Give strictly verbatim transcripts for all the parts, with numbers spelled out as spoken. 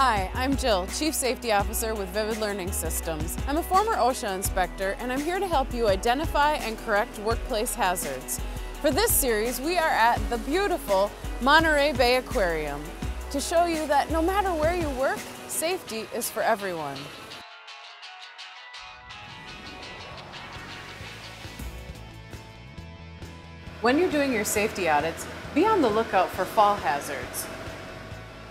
Hi, I'm Jill, Chief Safety Officer with Vivid Learning Systems. I'm a former OSHA inspector and I'm here to help you identify and correct workplace hazards. For this series, we are at the beautiful Monterey Bay Aquarium to show you that no matter where you work, safety is for everyone. When you're doing your safety audits, be on the lookout for fall hazards.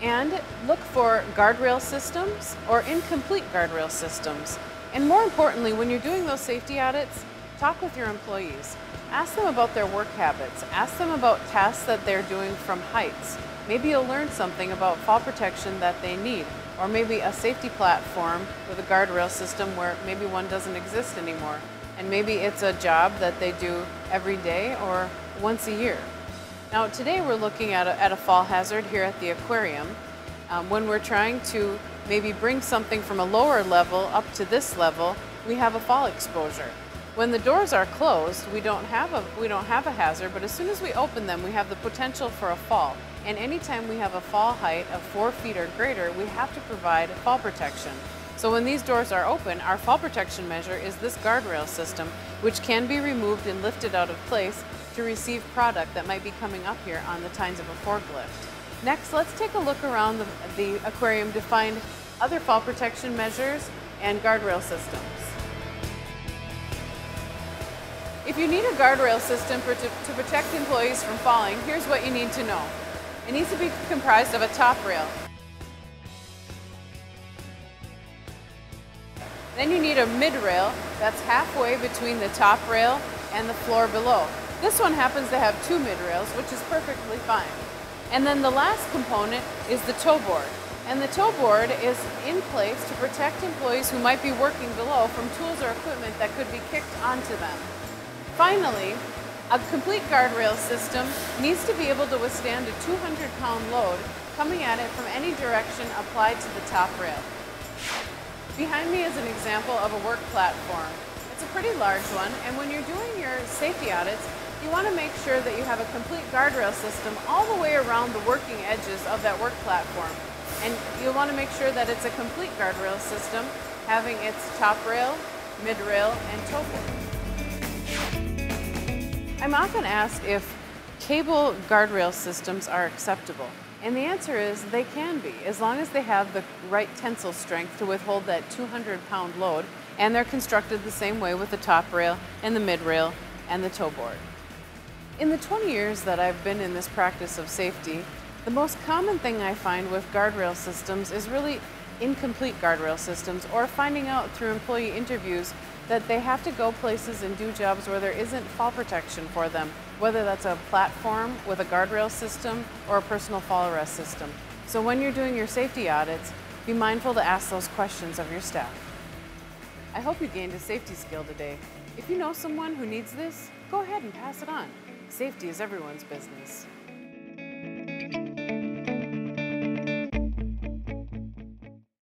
And look for guardrail systems or incomplete guardrail systems. And more importantly, when you're doing those safety audits, talk with your employees. Ask them about their work habits. Ask them about tasks that they're doing from heights. Maybe you'll learn something about fall protection that they need, or maybe a safety platform with a guardrail system where maybe one doesn't exist anymore. And maybe it's a job that they do every day or once a year. Now today we're looking at a, at a fall hazard here at the aquarium um, when we're trying to maybe bring something from a lower level up to this level. We have a fall exposure. When the doors are closed, we don't have a we don't have a hazard, but as soon as we open them, we have the potential for a fall. And anytime we have a fall height of four feet or greater, we have to provide fall protection. So when these doors are open, our fall protection measure is this guardrail system, which can be removed and lifted out of place to receive product that might be coming up here on the tines of a forklift. Next, let's take a look around the, the aquarium to find other fall protection measures and guardrail systems. If you need a guardrail system for, to, to protect employees from falling, here's what you need to know. It needs to be comprised of a top rail. Then you need a mid rail that's halfway between the top rail and the floor below. This one happens to have two mid-rails, which is perfectly fine. And then the last component is the toe board. And the toe board is in place to protect employees who might be working below from tools or equipment that could be kicked onto them. Finally, a complete guardrail system needs to be able to withstand a two hundred pound load coming at it from any direction applied to the top rail. Behind me is an example of a work platform. It's a pretty large one, and when you're doing your safety audits, you want to make sure that you have a complete guardrail system all the way around the working edges of that work platform. And you'll want to make sure that it's a complete guardrail system, having its top rail, mid rail, and toe board. I'm often asked if cable guardrail systems are acceptable. And the answer is they can be, as long as they have the right tensile strength to withhold that two hundred pound load, and they're constructed the same way with the top rail and the mid rail and the toe board. In the twenty years that I've been in this practice of safety, the most common thing I find with guardrail systems is really incomplete guardrail systems, or finding out through employee interviews that they have to go places and do jobs where there isn't fall protection for them, whether that's a platform with a guardrail system or a personal fall arrest system. So when you're doing your safety audits, be mindful to ask those questions of your staff. I hope you gained a safety skill today. If you know someone who needs this, go ahead and pass it on. Safety is everyone's business.